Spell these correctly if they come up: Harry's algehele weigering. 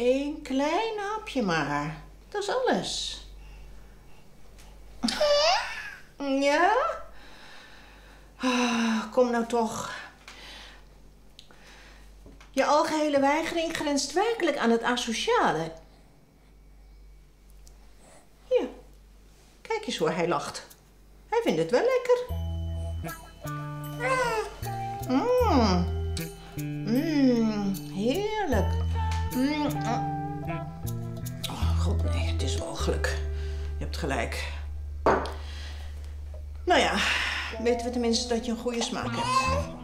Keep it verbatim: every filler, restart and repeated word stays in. Eén klein hapje maar. Dat is alles. Ja? Kom nou toch. Je algehele weigering grenst werkelijk aan het asociale. Hier. Kijk eens hoe hij lacht. Hij vindt het wel lekker. Mmm. Mmm. Heerlijk. Mm. Oh, god nee, het is walgelijk. Je hebt gelijk. Nou ja, weten we tenminste dat je een goede smaak hebt.